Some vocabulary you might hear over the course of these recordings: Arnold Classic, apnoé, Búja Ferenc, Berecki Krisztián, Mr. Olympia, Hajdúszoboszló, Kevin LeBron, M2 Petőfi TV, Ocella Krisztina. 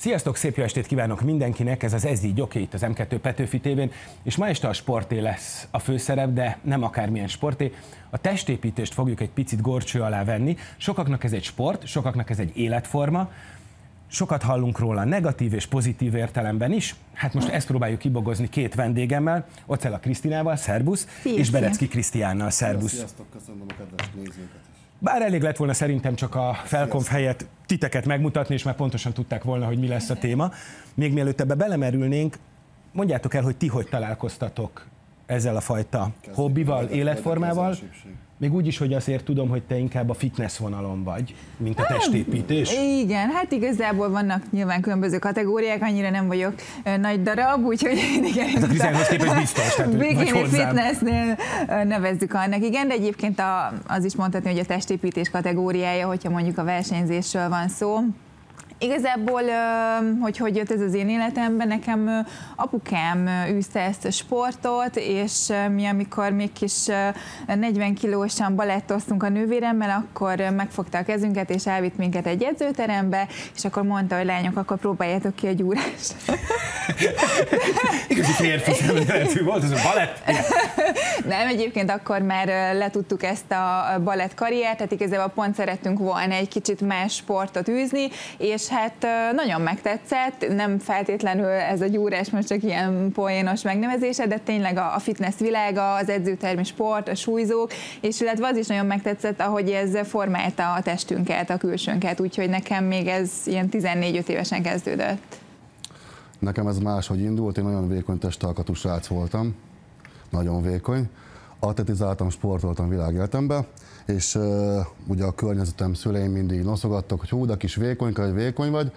Sziasztok, szép jó estét kívánok mindenkinek, ez az így oké, itt az M2 Petőfi TV-n, és ma este a sporté lesz a főszerep, de nem akármilyen sporté. A testépítést fogjuk egy picit gorcső alá venni. Sokaknak ez egy sport, sokaknak ez egy életforma, sokat hallunk róla negatív és pozitív értelemben is. Hát most ezt próbáljuk kibogozni két vendégemmel, Ocella Krisztinával, szervusz, és Berecki Krisztiánnal, szervusz. Sziasztok, köszönöm a kedves nézőket is. Bár elég lett volna szerintem csak a felkonf helyett titeket megmutatni, és már pontosan tudták volna, hogy mi lesz a téma. Még mielőtt ebbe belemerülnénk, mondjátok el, hogy ti hogy találkoztatok ezzel a fajta hobbival, életformával. Még úgy is, hogy azért tudom, hogy te inkább a fitness vonalon vagy, mint a testépítés. Igen, hát igazából vannak nyilván különböző kategóriák, annyira nem vagyok nagy darab, úgyhogy igen. Hát a Krisztiánhoz képest biztos, tehát bikini fitnessnél nevezzük annak, igen, de egyébként az is mondhatni, hogy a testépítés kategóriája, hogyha mondjuk a versenyzésről van szó. Igazából, hogy jött ez az én életemben, nekem apukám űzte ezt a sportot, és mi, amikor még kis 40 kilósan balettoztunk a nővéremmel, akkor megfogta a kezünket, és elvitt minket egy edzőterembe, és akkor mondta, hogy lányok, akkor próbáljátok ki a gyúrást. Igazi férfi szemléletű volt ez a balett? Nem, egyébként akkor már letudtuk ezt a balett karriert, tehát igazából pont szerettünk volna egy kicsit más sportot űzni, és hát nagyon megtetszett, nem feltétlenül ez a gyúrás most csak ilyen poénos megnevezése, de tényleg a fitness világa, az edzőtermi sport, a súlyzók, és illetve az is nagyon megtetszett, ahogy ez formálta a testünket, a külsőnket, úgyhogy nekem még ez ilyen 14-5 évesen kezdődött. Nekem ez máshogy indult, én nagyon vékony testalkatú srác voltam, nagyon vékony. Atletizáltam, sportoltam világéletemben, és ugye a környezetem, szüleim mindig noszogattak, hogy hú, de kis vékonyka, hogy vékony vagy,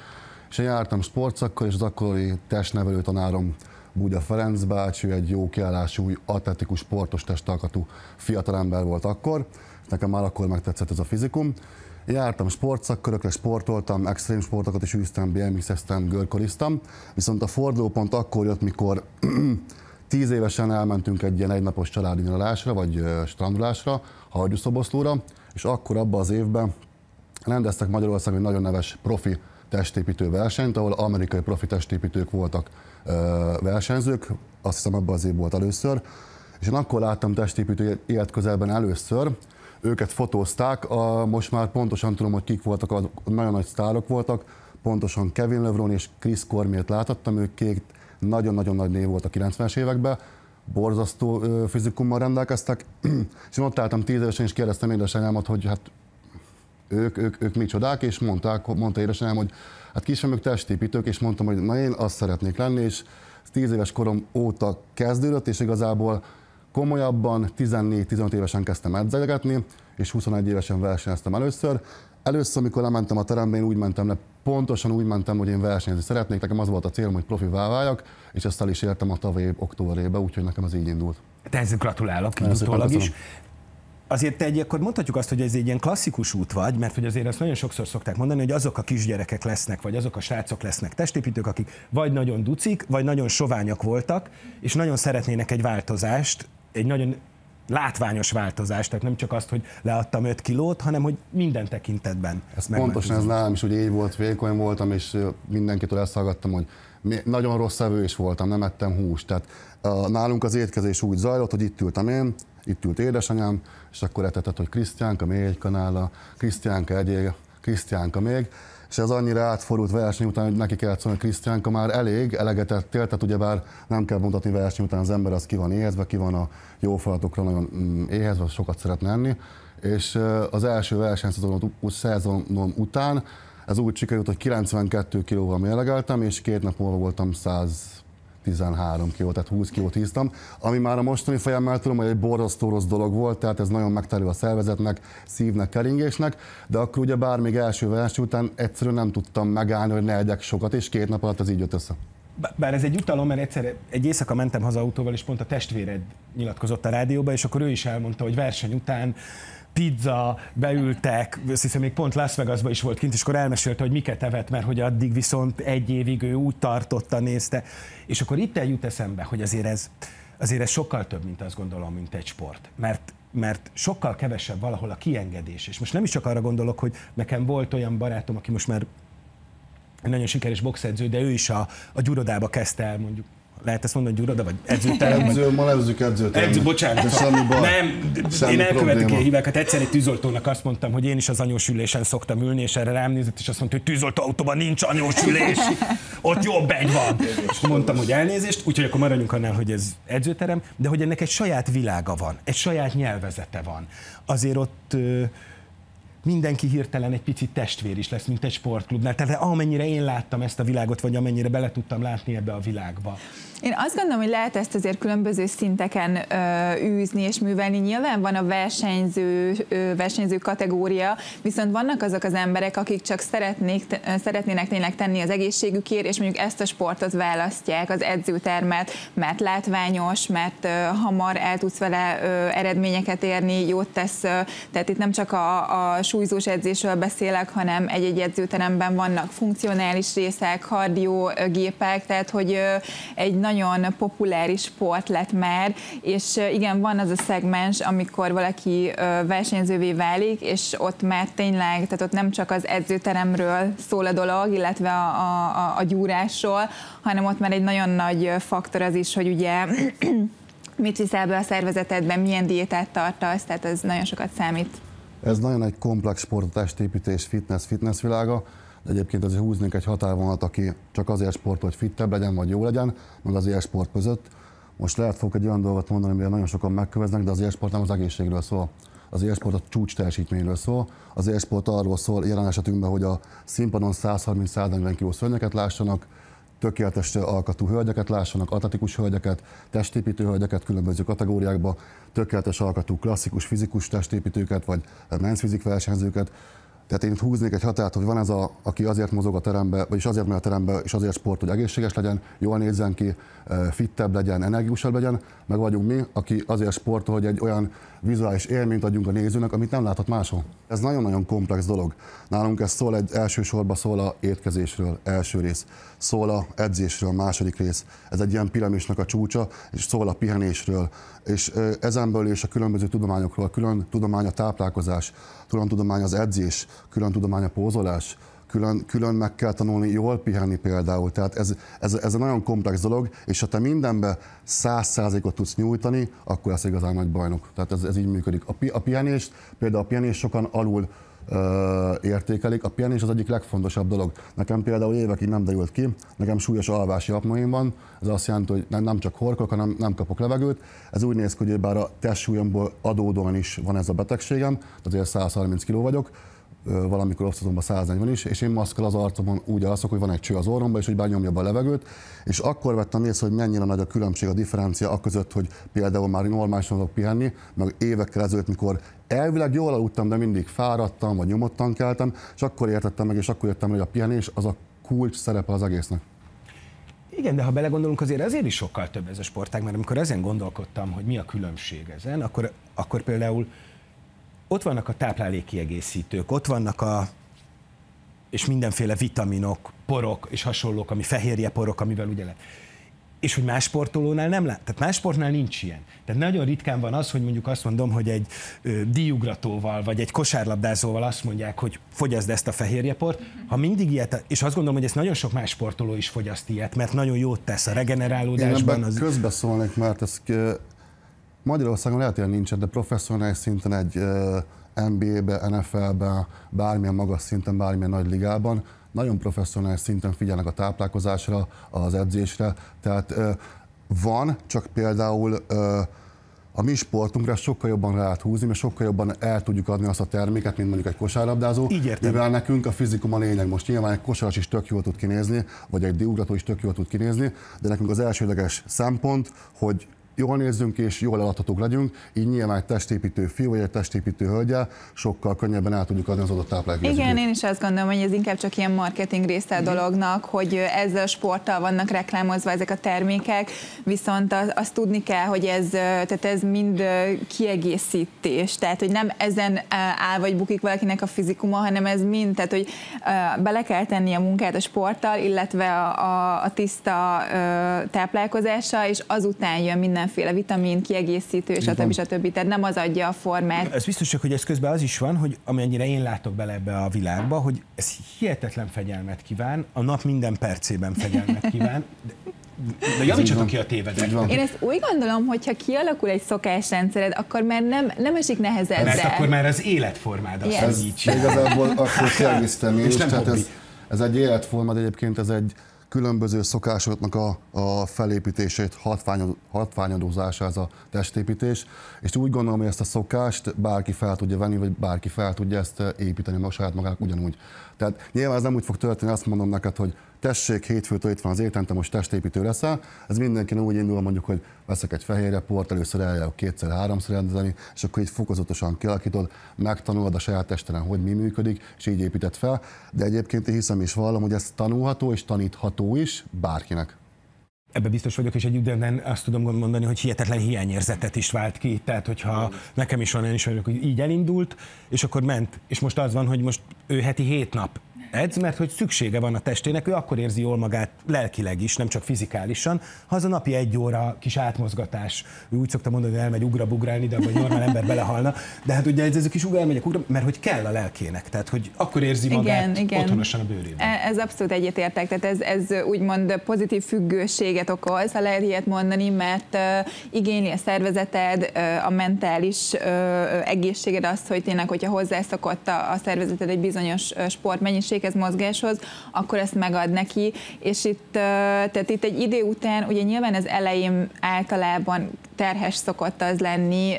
és én jártam sportszakkal, és az akkori testnevelő tanárom Búja Ferenc bácsi, egy jó kiállású, új atletikus, sportos testalkatú fiatalember volt akkor, és nekem már akkor megtetszett ez a fizikum. Jártam sportszakkörökre, sportoltam, extrém sportokat is űztem, BMX-eztem, görkoriztam, viszont a fordulópont akkor jött, mikor 10 évesen elmentünk egy ilyen egynapos családi nyaralásra, vagy strandulásra, Hajdúszoboszlóra, és akkor abban az évben rendeztek Magyarországon egy nagyon neves profi testépítő versenyt, ahol amerikai profi testépítők voltak versenyzők, azt hiszem abban az év volt először, és én akkor láttam testépítő életközelben először, őket fotózták, most már pontosan tudom, hogy kik voltak, nagyon nagy sztárok voltak, pontosan Kevin LeBron és Chris Cormier-t láthattam, ők két nagyon-nagyon nagy név volt a 90-es években, borzasztó fizikummal rendelkeztek, és ott álltam 10 évesen, és kérdeztem édesanyámat, hogy hát ők micsodák, és mondta édesanyám, hogy hát kisem, ők testépítők, és mondtam, hogy na én azt szeretnék lenni, és 10 éves korom óta kezdődött, és igazából komolyabban 14-15 évesen kezdtem edzegetni, és 21 évesen versenyeztem először. Először, amikor lementem a terembe, én úgy mentem le, pontosan úgy mentem, hogy én versenyezni szeretnék, nekem az volt a célom, hogy profivá váljak, és ezt el is értem a tavalyi év októberében, úgyhogy nekem ez így indult. Te ezzel gratulálok, utólag is. Azért te akkor mondhatjuk azt, hogy ez egy ilyen klasszikus út vagy, mert hogy azért azt nagyon sokszor szokták mondani, hogy azok a kisgyerekek lesznek, vagy azok a srácok lesznek testépítők, akik vagy nagyon ducik, vagy nagyon soványak voltak, és nagyon szeretnének egy változást, egy nagyon látványos változás, tehát nem csak azt, hogy leadtam 5 kilót, hanem hogy minden tekintetben. Pontosan ez nálam is, hogy így volt, vékony voltam, és mindenkitől ezt hallgattam, hogy nagyon rossz evős voltam, nem ettem húst. Tehát nálunk az étkezés úgy zajlott, hogy itt ültem én, itt ült édesanyám, és akkor etetett, hogy Krisztiánka, még egy kanála, Krisztiánka, egyél, Krisztiánka még. És ez annyira átfordult verseny után, hogy neki kellett szólni, hogy Krisztiánka már elég, elegetettél, tehát ugyebár nem kell mutatni verseny után, az ember az ki van éhezve, ki van a jó falatokra nagyon éhezve, sokat szeretne enni. És az első versenyszezonom után ez úgy sikerült, hogy 92 kilóval mérlegeltem, és 2 nap múlva voltam 113 kiló, tehát 20 kilót híztam, ami már a mostani fejemmel tudom, hogy egy borzasztó rossz dolog volt, tehát ez nagyon megterül a szervezetnek, szívnek, keringésnek, de akkor ugye bár még első verseny után egyszerűen nem tudtam megállni, hogy ne egyek sokat, és 2 nap alatt ez így jött össze. Bár ez egy utalom, mert egyszer egy éjszaka mentem haza autóval, és pont a testvéred nyilatkozott a rádióba, és akkor ő is elmondta, hogy verseny után pizza, beültek, azt hiszem még pont Las Vegasba is volt kint, és akkor elmesélte, hogy miket evett, mert hogy addig viszont egy évig ő úgy tartotta, nézte. És akkor itt eljut eszembe, hogy azért ez sokkal több, mint azt gondolom, mint egy sport. Mert sokkal kevesebb valahol a kiengedés. És most nem is csak arra gondolok, hogy nekem volt olyan barátom, aki most már nagyon sikeres boxedző, de ő is a gyurodába kezdte el, mondjuk. Lehet ezt mondani, gyuroda, vagy edzőterem? Ma nevezzük edzőterem. Edző, bocsánat. Nem, én elkövetek ilyen hibákat. Egyszer egy tűzoltónak azt mondtam, hogy én is az anyósülésen szoktam ülni, és erre rám nézett, és azt mondta, hogy tűzoltóautóban nincs anyósülés, ott jobb egy van. És mondtam, hogy elnézést, úgyhogy akkor maradjunk annál, hogy ez edzőterem, de hogy ennek egy saját világa van, egy saját nyelvezete van. Azért ott mindenki hirtelen egy picit testvér is lesz, mint egy sportklubnál. Tehát amennyire én láttam ezt a világot, vagy amennyire bele tudtam látni ebbe a világba. Én azt gondolom, hogy lehet ezt azért különböző szinteken űzni és művelni. Nyilván van a versenyző kategória, viszont vannak azok az emberek, akik csak szeretnének tényleg tenni az egészségükért, és mondjuk ezt a sportot választják, az edzőtermet, mert látványos, mert hamar el tudsz vele eredményeket érni, jót tesz. Tehát itt nem csak a súlyzós edzésről beszélek, hanem egy-egy edzőteremben vannak funkcionális részek, kardiógépek, tehát hogy egy nagyon populáris sport lett már, és igen, van az a szegmens, amikor valaki versenyzővé válik, és ott már tényleg, tehát ott nem csak az edzőteremről szól a dolog, illetve a gyúrásról, hanem ott már egy nagyon nagy faktor az is, hogy ugye mit viszel be a szervezetedben, milyen diétát tartasz, tehát ez nagyon sokat számít. Ez nagyon egy komplex sport, testépítés, fitness világa. De egyébként azért húznék egy határvonalat, aki csak azért sport, hogy fittebb legyen, vagy jó legyen, meg az élsport között. Most lehet fogok egy olyan dolgot mondani, amivel nagyon sokan megköveznek, de az élsport nem az egészségről szól. Az élsport a csúcs teljesítményről szól. Az élsport arról szól jelen esetünkben, hogy a színpadon 130-140 kg szörnyeket lássanak, tökéletes alkatú hölgyeket lássanak, atletikus hölgyeket, testépítő hölgyeket különböző kategóriákba, tökéletes alkatú klasszikus fizikus testépítőket, vagy men's-fizik versenyzőket. Tehát én itt húznék egy határt, hogy van ez, aki azért mozog a terembe, vagyis azért megy a terembe, és azért sport, hogy egészséges legyen, jól nézzen ki, fittebb legyen, energikusabb legyen, meg vagyunk mi, aki azért sportol, hogy egy olyan vizuális élményt adjunk a nézőnek, amit nem láthat máshol. Ez nagyon-nagyon komplex dolog. Nálunk ez szól elsősorban szól a étkezésről, első rész, szól a edzésről, második rész. Ez egy ilyen piramisnak a csúcsa, és szól a pihenésről. És ezenből és a különböző tudományokról, külön tudomány a táplálkozás, külön tudomány az edzés, külön tudomány a pózolás, külön meg kell tanulni jól pihenni például. Tehát ez egy nagyon komplex dolog, és ha te mindenbe 100%-ot tudsz nyújtani, akkor lesz igazán nagy bajnok. Tehát ez így működik. A pihenést, például a pihenést sokan alul értékelik. A pihenés az egyik legfontosabb dolog. Nekem például évekig nem derült ki, nekem súlyos alvási apnoém van, ez azt jelenti, hogy nem csak horkolok, hanem nem kapok levegőt. Ez úgy néz ki, hogy bár a testsúlyomból adódóan is van ez a betegségem, azért 130 kg vagyok, valamikor osztatomban 140 is, és én maszkkal az arcomon úgy alszok, hogy van egy cső az orromban, és hogy bányomja be a levegőt, és akkor vettem észre, hogy mennyire nagy a különbség, a differencia aközött, hogy például már normálisan tudok pihenni, meg évekkel ezelőtt, mikor elvileg jól aludtam, de mindig fáradtam, vagy nyomottan keltem, és akkor értettem meg, és akkor jöttem, hogy a pihenés az a kulcs szerepe az egésznek. Igen, de ha belegondolunk, azért is sokkal több ez a sportág, mert amikor ezen gondolkodtam, hogy mi a különbség ezen, akkor például ott vannak a táplálékkiegészítők, ott vannak és mindenféle vitaminok, porok és hasonlók, ami fehérjeporok, amivel ugye lehet. És hogy más sportolónál nem lát, tehát más sportnál nincs ilyen. Tehát nagyon ritkán van az, hogy mondjuk azt mondom, hogy egy díjugratóval, vagy egy kosárlabdázóval azt mondják, hogy fogyaszd ezt a fehérjeport. Ha mindig ilyet, és azt gondolom, hogy ezt nagyon sok más sportoló is fogyaszt ilyet, mert nagyon jót tesz a regenerálódásban. Én közbeszólnék, mert ez Magyarországon lehet, hogy nincsen, de professzionális szinten egy NBA-be, NFL-be, bármilyen magas szinten, bármilyen nagy ligában, nagyon professzionális szinten figyelnek a táplálkozásra, az edzésre. Tehát van, csak például a mi sportunkra sokkal jobban rá lehet húzni, mert sokkal jobban el tudjuk adni azt a terméket, mint mondjuk egy kosárlabdázó, mivel nekünk a fizikum a lényeg. Most nyilván egy kosaras is tök jól tud kinézni, vagy egy diugrató is tök jól tud kinézni, de nekünk az elsődleges szempont, hogy jól nézzünk és jól eladhatók legyünk, így nyilván egy testépítő fiú vagy egy testépítő hölgyel sokkal könnyebben el tudjuk adni az adott táplálkozást. Igen, én is azt gondolom, hogy ez inkább csak ilyen marketing része a dolognak, hogy ezzel a sporttal vannak reklámozva ezek a termékek, viszont azt tudni kell, hogy ez mind kiegészítés, tehát hogy nem ezen áll vagy bukik valakinek a fizikuma, hanem ez mind, tehát hogy bele kell tenni a munkát a sporttal, illetve a tiszta táplálkozással, és azután jön minden mindenféle vitamin, kiegészítő, stb. Tehát nem az adja a formát. Ez biztos, hogy ez közben az is van, hogy amennyire én látok bele ebbe a világba, hogy ez hihetetlen fegyelmet kíván, a nap minden percében fegyelmet kíván. De javítsatok ki a tévedek. Én ezt úgy gondolom, hogy ha kialakul egy szokásrendszered, akkor már nem esik nehezedre. Mert akkor már az életformád azt mondja. Igazából akkor szerviztem én is. Tehát ez egy életformád egyébként, ez egy különböző szokásoknak a felépítését, hatványadózása ez a testépítés, és úgy gondolom, hogy ezt a szokást bárki fel tudja venni, vagy bárki fel tudja ezt építeni a saját magának ugyanúgy. Tehát nyilván ez nem úgy fog történni, azt mondom neked, hogy tessék, hétfőtől itt van az éten, te most testépítő leszel. Ez mindenki úgy indul, mondjuk, hogy veszek egy fehér report, először eljárok kétszer-háromszor rendezni, és akkor így fokozatosan kialakítod, megtanulod a saját testeden, hogy mi működik, és így építed fel. De egyébként én hiszem és vallom, hogy ez tanulható és tanítható is bárkinek. Ebben biztos vagyok, és egy időben azt tudom mondani, hogy hihetetlen hiányérzetet is vált ki. Tehát, hogyha nekem is van, én is vagyok, hogy így elindult, és akkor ment. És most az van, hogy most ő heti 7 nap. Edz, mert hogy szüksége van a testének, ő akkor érzi jól magát lelkileg is, nem csak fizikálisan, ha az a napi 1 óra kis átmozgatás, ő úgy szokta mondani, hogy elmegy ugrabugrálni, de abban normál ember belehalna, de hát ugye ez a kis ugrálmegyek ugra, mert hogy kell a lelkének, tehát hogy akkor érzi magát otthonosan a bőrében. Ez abszolút egyetértek, tehát ez úgymond pozitív függőséget okoz, ha lehet ilyet mondani, mert igényli a szervezeted, a mentális egészséged azt, hogy tényleg, hogyha hozzászokott a szervezeted egy bizonyos sportmennyiség, ez mozgáshoz, akkor ezt megad neki, és itt, tehát itt egy idő után, ugye nyilván az elején általában terhes szokott az lenni,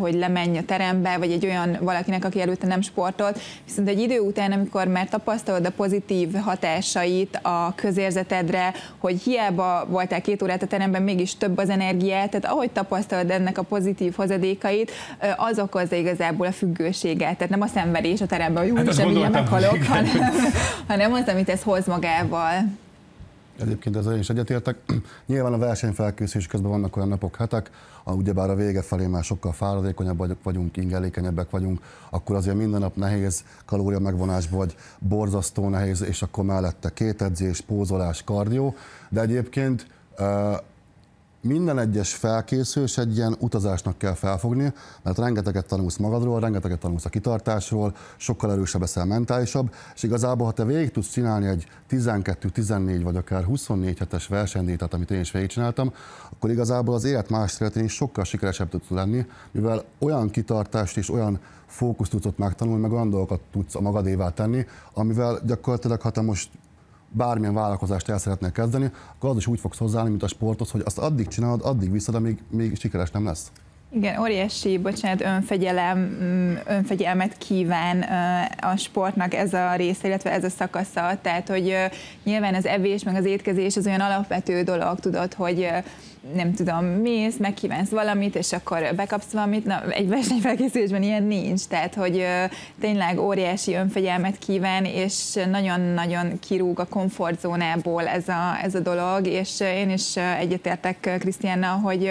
hogy lemenj a terembe, vagy egy olyan valakinek, aki előtte nem sportolt, viszont egy idő után, amikor már tapasztalod a pozitív hatásait a közérzetedre, hogy hiába voltál 2 órát a teremben, mégis több az energiát, tehát ahogy tapasztalod ennek a pozitív hozadékait, az okozza igazából a függőséget, tehát nem a szenvedés a teremben, hogy úgy sem így meghalok, hanem az, amit ez hoz magával. Egyébként ezzel is egyetértek. Nyilván a versenyfelkészülés közben vannak olyan napok, hetek, ugyebár a vége felé már sokkal fáradékonyabb vagyunk, ingelékenyebbek vagyunk, akkor azért minden nap nehéz kalória megvonás vagy borzasztó nehéz, és akkor mellette 2 edzés, pózolás, kardió, de egyébként minden egyes felkészülés egy ilyen utazásnak kell felfogni, mert rengeteget tanulsz magadról, rengeteget tanulsz a kitartásról, sokkal erősebb leszel, mentálisabb, és igazából, ha te végig tudsz csinálni egy 12-14 vagy akár 24 hetes versenydétát, amit én is végigcsináltam, akkor igazából az élet más területén is sokkal sikeresebb tudsz lenni, mivel olyan kitartást és olyan fókuszt tudsz megtanulni, meg olyan dolgokat tudsz a magadévá tenni, amivel gyakorlatilag, ha te most bármilyen vállalkozást el szeretnél kezdeni, akkor az is úgy fogsz hozzáállni, mint a sporthoz, hogy azt addig csinálod, addig viszed, amíg még sikeres nem lesz. Igen, óriási, bocsánat, önfegyelmet kíván a sportnak ez a része, illetve ez a szakasza, tehát hogy nyilván az evés, meg az étkezés az olyan alapvető dolog, tudod, hogy nem tudom, mész, megkívánsz valamit, és akkor bekapsz valamit, na, egy versenyfelkészülésben ilyen nincs, tehát hogy tényleg óriási önfegyelmet kíván, és nagyon-nagyon kirúg a komfortzónából ez a dolog, és én is egyetértek Krisztiánnal, hogy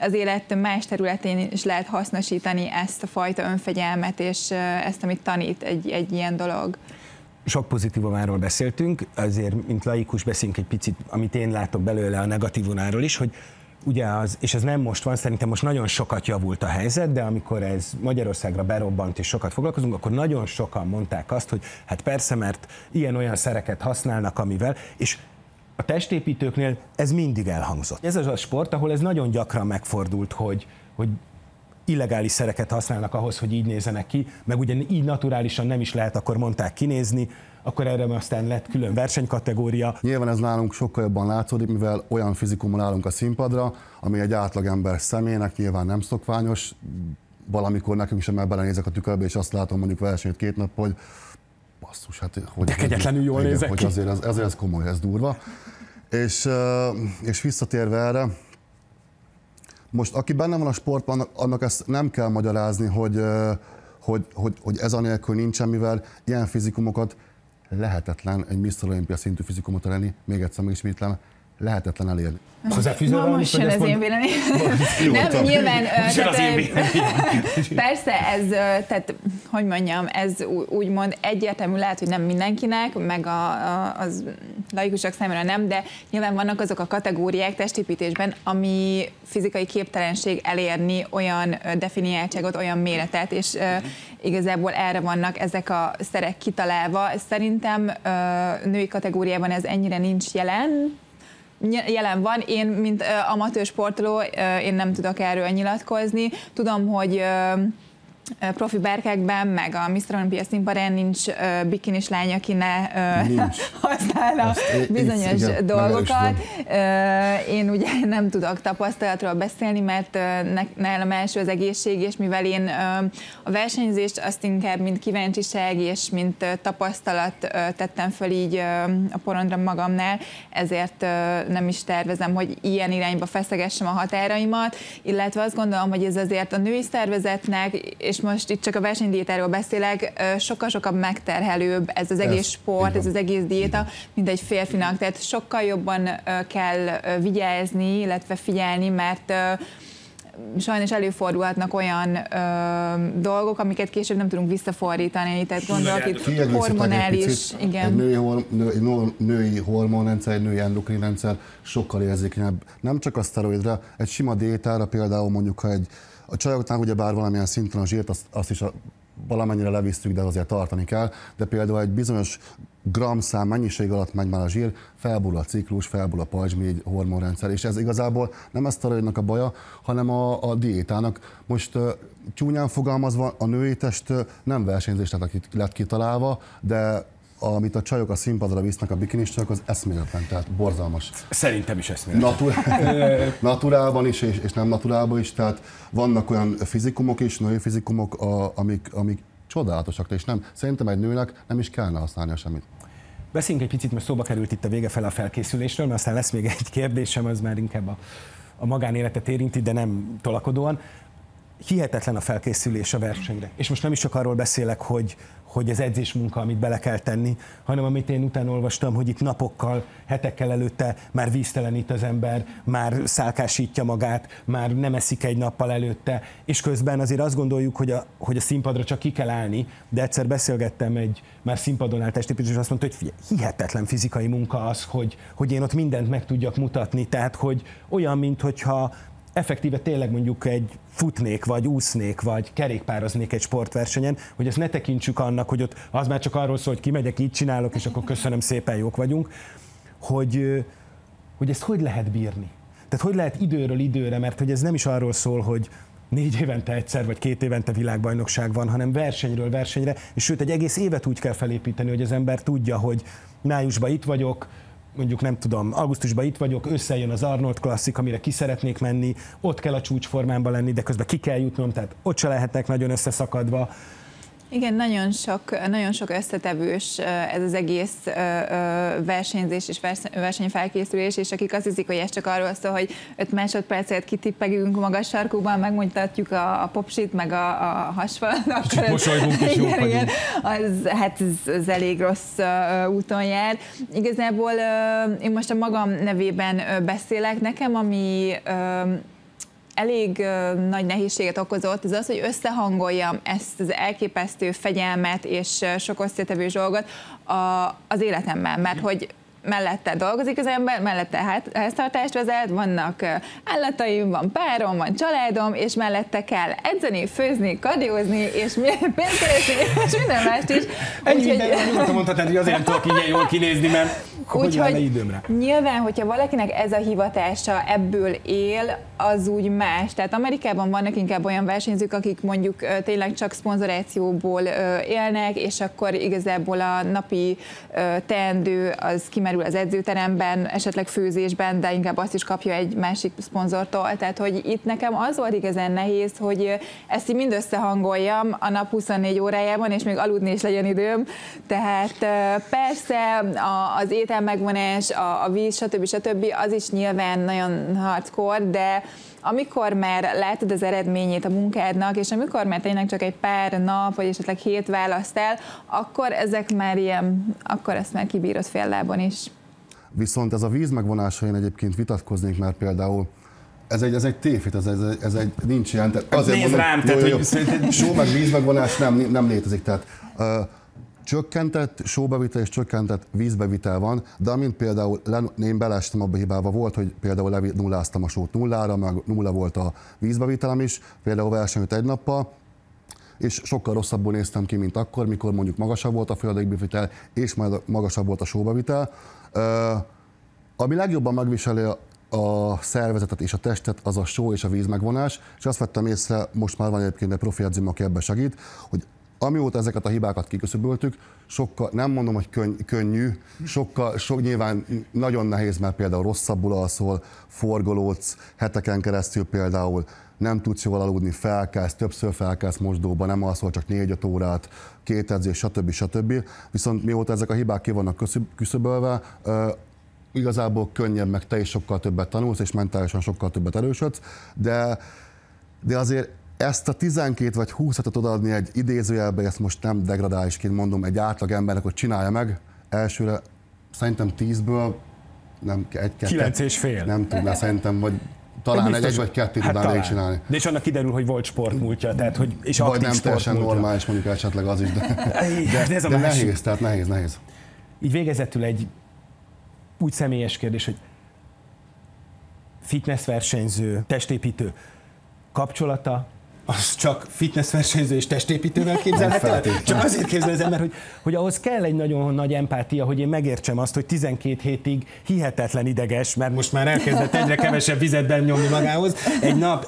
az élet más területén is lehet hasznosítani ezt a fajta önfegyelmet, és ezt, amit tanít egy ilyen dolog. Sok pozitívumáról beszéltünk, azért, mint laikus beszélünk egy picit, amit én látok belőle, a negatívumáról is, hogy ugye az, és ez nem most van, szerintem most nagyon sokat javult a helyzet, de amikor ez Magyarországra berobbant és sokat foglalkozunk, akkor nagyon sokan mondták azt, hogy hát persze, mert ilyen-olyan szereket használnak, amivel, és a testépítőknél ez mindig elhangzott. Ez az a sport, ahol ez nagyon gyakran megfordult, hogy illegális szereket használnak ahhoz, hogy így nézzenek ki, meg ugye így naturálisan nem is lehet, akkor mondták kinézni, akkor erre aztán lett külön versenykategória. Nyilván ez nálunk sokkal jobban látszódik, mivel olyan fizikumon állunk a színpadra, ami egy átlagember személynek nyilván nem szokványos. Valamikor nekünk sem, mert belenézek a tükörbe, és azt látom mondjuk versenyt 2 nap, hogy basszus, hát hogy... De kegyetlenül jól nézek ki. Azért ez komoly, ez durva. És visszatérve erre, most aki benne van a sportban, annak ezt nem kell magyarázni, hogy ez anélkül nincsen, mivel ilyen fizikumokat lehetetlen egy Mr. Olympia szintű fizikumot lenni, még egyszer megismétlem, lehetetlen elérni. Hozzáfűzöl valamit? Most jön az én véleményem. Nem, nyilván... Persze, ez, tehát, hogy mondjam, ez úgymond egyértelmű lehet, hogy nem mindenkinek, meg az laikusok számára nem, de nyilván vannak azok a kategóriák testépítésben, ami fizikai képtelenség elérni olyan definiáltságot, olyan méretet, és igazából erre vannak ezek a szerek kitalálva. Szerintem női kategóriában ez ennyire nincs jelen. Jelen van, én, mint amatőr sportoló, én nem tudok erről nyilatkozni. Tudom, hogy profi berkekben, meg a Mr. Olympia színpadán nincs bikinis lány, aki ne használna bizonyos dolgokat. Én ugye nem tudok tapasztalatról beszélni, mert nálam első az egészség, és mivel én a versenyzést azt inkább mint kíváncsiság, és mint tapasztalat tettem föl így a porondra magamnál, ezért nem is tervezem, hogy ilyen irányba feszegessem a határaimat, illetve azt gondolom, hogy ez azért a női szervezetnek, és most itt csak a versenydiétáról beszélek, sokkal-sokkal megterhelőbb ez az egész sport, ez az egész diéta, mint egy férfinak. Tehát sokkal jobban kell vigyázni, illetve figyelni, mert sajnos előfordulhatnak olyan dolgok, amiket később nem tudunk visszafordítani. Tehát gondolok itt hormonális... Egy női hormonrendszer, egy női endokrinrendszer sokkal érzékenyebb. Nem csak a szteroidra, egy sima diétára például mondjuk, ha egy a csajoknál ugyebár valamilyen szinten a zsírt, azt is valamennyire levisztük, de azért tartani kell, de például egy bizonyos gramszám mennyiség alatt megy már a zsír, felbúl a ciklus, felbúl a pajzsmirigy hormonrendszer, és ez igazából nem a szteroidnak a baja, hanem a diétának. Most csúnyán fogalmazva, a női test nem versenyzés lett kitalálva, de amit a csajok a színpadra visznek, a bikinis csajok, az eszméletlen, tehát borzalmas. Szerintem is eszméletlen. Naturálban is, és nem naturálban is, tehát vannak olyan fizikumok is, női fizikumok, amik csodálatosak, és nem, szerintem egy nőnek nem is kellene használnia semmit. Beszéljünk egy picit, mert szóba került itt a vége fel a felkészülésről, mert aztán lesz még egy kérdésem, az már inkább a magánéletet érinti, de nem tolakodóan. Hihetetlen a felkészülés a versenyre. És most nem is csak arról beszélek, hogy ez edzésmunka, amit bele kell tenni, hanem amit én utána olvastam, hogy itt napokkal, hetekkel előtte már víztelenít az ember, már szálkásítja magát, már nem eszik egy nappal előtte, és közben azért azt gondoljuk, hogy a színpadra csak ki kell állni, de egyszer beszélgettem egy már színpadon állt testépítős, és azt mondta, hogy figyelj, hihetetlen fizikai munka az, hogy én ott mindent meg tudjak mutatni, tehát hogy olyan, mintha effektíve tényleg mondjuk egy futnék, vagy úsznék, vagy kerékpároznék egy sportversenyen, hogy ezt ne tekintsük annak, hogy ott az már csak arról szól, hogy kimegyek, így csinálok, és akkor köszönöm szépen, jók vagyunk, hogy ezt hogy lehet bírni? Tehát hogy lehet időről időre, mert hogy ez nem is arról szól, hogy 4 évente egyszer, vagy 2 évente világbajnokság van, hanem versenyről versenyre, és sőt egy egész évet úgy kell felépíteni, hogy az ember tudja, hogy májusban itt vagyok, mondjuk nem tudom, augusztusban itt vagyok, összejön az Arnold Classic, amire ki szeretnék menni, ott kell a csúcsformámban lenni, de közben ki kell jutnom, tehát ott se lehetnek nagyon összeszakadva. Igen, nagyon sok összetevős ez az egész versenyzés és versenyfelkészülés, és akik azt hiszik, hogy ez csak arról szól, hogy 5 másodpercet kitippegünk magas sarkúban, megmutatjuk a popsit, meg a hasfalat. Kicsit mosolygunk és jók vagyunk. Hát ez elég rossz úton jár. Igazából én most a magam nevében beszélek. Nekem, ami elég nagy nehézséget okozott, az, hogy összehangoljam ezt az elképesztő fegyelmet és sok összetevős dolgot az életemmel, mert hogy mellette dolgozik az ember, mellette háztartást vezet, vannak állataim, van párom, van családom, és mellette kell edzeni, főzni, kardiózni, és pénzt keresni, és minden mást is. Nyugodtan mondhatnád, hogy azért nem tudok így jól kinézni, mert hogy áll le időmre. Nyilván, hogyha valakinek ez a hivatása, ebből él, az úgy más. Tehát Amerikában vannak inkább olyan versenyzők, akik mondjuk tényleg csak szponzorációból élnek, és akkor igazából a napi teendő az kimerül az edzőteremben, esetleg főzésben, de inkább azt is kapja egy másik szponzortól. Tehát, hogy itt nekem az volt igazán nehéz, hogy ezt így mind összehangoljam a nap 24 órájában, és még aludni is legyen időm. Tehát persze az ételmegvonás, a víz, stb. Az is nyilván nagyon hardcore, de amikor már látod az eredményét a munkádnak, és amikor már tényleg csak egy pár nap, vagy esetleg 7 választál, akkor ezek már ilyen, akkor ezt már kibírod fél lábon is. Viszont ez a víz megvonása, én egyébként vitatkoznék, mert például ez egy tévhit, ez egy nincs ilyen. Nézd rám, só meg vízmegvonás nem létezik. Tehát, csökkentett sóbevitel és csökkentett vízbevitel van, de amint például én beleestem abba hibába volt, hogy például nulláztam a sót nullára, meg nulla volt a vízbevitelem is, például versenyt egy nappal, és sokkal rosszabbul néztem ki, mint akkor, mikor mondjuk magasabb volt a folyadékbevitel, és majd magasabb volt a sóbevitel. Ami legjobban megviseli a szervezetet és a testet, az a só és a víz megvonás, és azt vettem észre, most már van egyébként egy profi edzőm, aki ebben segít, hogy amióta ezeket a hibákat kiküszöböltük, sokkal, nem mondom, hogy könnyű, nyilván nagyon nehéz, mert például rosszabbul alszol, forgolódsz heteken keresztül például, nem tudsz jól aludni, felkelsz, többször felkelsz mosdóba, nem alszol csak 4-5 órát, két edzés, stb. Viszont mióta ezek a hibák ki vannak küszöbölve, igazából könnyebb, meg te is sokkal többet tanulsz, és mentálisan sokkal többet erősödsz, de azért ezt a 12 vagy 20-at tudod adni egy idézőjelbe, ezt most nem degradálisként mondom, egy átlag embernek, hogy csinálja meg, elsőre szerintem 10-ből nem egy, 9,5. Nem tudná szerintem, vagy talán biztos, egy vagy kettő tudnál még csinálni. De és annak kiderül, hogy volt sportmúltja, tehát hogy és aktív sportmúltja. Vagy nem teljesen normális, mondjuk esetleg az is, de nehéz, tehát nehéz. Így végezetül egy úgy személyes kérdés, hogy fitnessversenyző, testépítő kapcsolata, az csak fitnessversenyző és testépítővel képzelhető? Csak azért képzel az ember, hogy ahhoz kell egy nagyon nagy empátia, hogy én megértsem azt, hogy 12 hétig hihetetlen ideges, mert most már elkezdett egyre kevesebb vizet benyomni magához.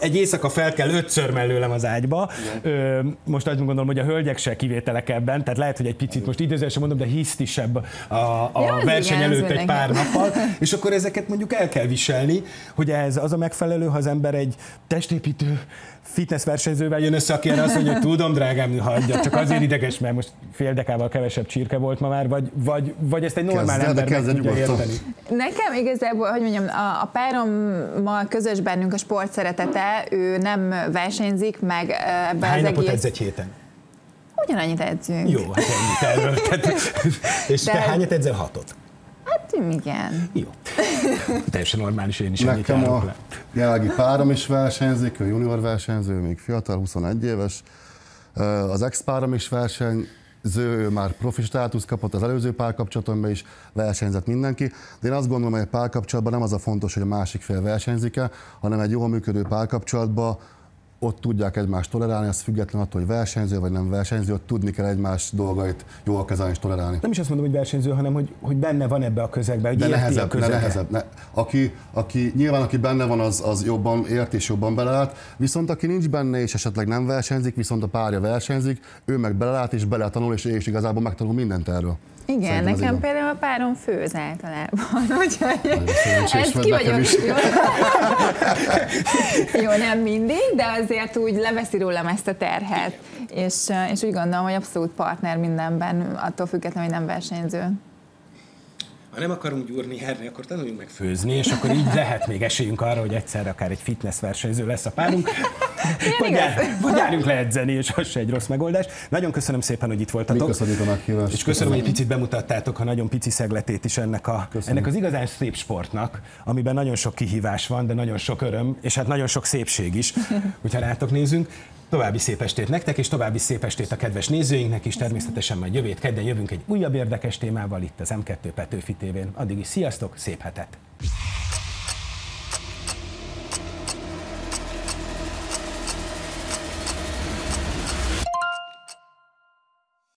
Egy éjszaka fel kell 5-ször mellőlem az ágyba. Most azt gondolom, hogy a hölgyek se kivételek ebben, tehát lehet, hogy egy picit most időzősen mondom, de hisztisebb a verseny előtt egy pár nappal, és akkor ezeket mondjuk el kell viselni, hogy ez az a megfelelő, ha az ember egy testépítő fitnessversenyzővel jön össze, aki erre azt mondja, hogy tudom, drágám, hagyja, csak azért ideges, mert most fél dekával kevesebb csirke volt ma már, vagy ezt egy normál ember meg tudja érteni. Nekem igazából, hogy mondjam, a párommal közös bennünk a sport szeretete, ő nem versenyzik, meg ebben hány napot edz egy héten? Ugyanannyit edzünk. Jó, hát ennyit erről. És te hányat edzel? 6-ot? Hát igen. Jó. Teljesen normális, én is ennyit járok le. Jelenlegi párom is versenyzik, ő junior versenyző, még fiatal, 21 éves. Az ex-párom is versenyző, ő már profi státusz kapott az előző párkapcsolatomban is, versenyzett mindenki. De én azt gondolom, hogy egy párkapcsolatban nem az a fontos, hogy a másik fél versenyzik-e, hanem egy jól működő párkapcsolatban ott tudják egymást tolerálni, az független attól, hogy versenyző vagy nem versenyző, ott tudni kell egymás dolgait jól kezelni és tolerálni. Nem is azt mondom, hogy versenyző, hanem hogy benne van ebbe a közegbe, hogy nehezebb. Aki benne van, az jobban ért és jobban belelát, viszont aki nincs benne és esetleg nem versenyzik, viszont a párja versenyzik, ő meg belelát és beletanul, és igazából megtanul mindent erről. Igen, szerintem nekem például a párom főz általában, úgyhogy ezt ki vagyok. Jó, nem mindig, de azért úgy leveszi rólam ezt a terhet, és úgy gondolom, hogy abszolút partner mindenben, attól függetlenül, hogy nem versenyző. Ha nem akarunk gyúrni, járni, akkor tanuljunk meg főzni, és akkor így lehet még esélyünk arra, hogy egyszer akár egy fitness versenyző lesz a párunk. Vagy járjunk le edzeni, és az se egy rossz megoldás. Nagyon köszönöm szépen, hogy itt voltatok. És köszönöm, hogy egy picit bemutattátok a nagyon pici szegletét is ennek az igazán szép sportnak, amiben nagyon sok kihívás van, de nagyon sok öröm, és hát nagyon sok szépség is. Úgyhogy rátok nézünk. További szép estét nektek, és további szép estét a kedves nézőinknek is, természetesen majd jövét kedden jövünk egy újabb érdekes témával itt az M2 Petőfi TV-n. Addig is sziasztok, szép hetet!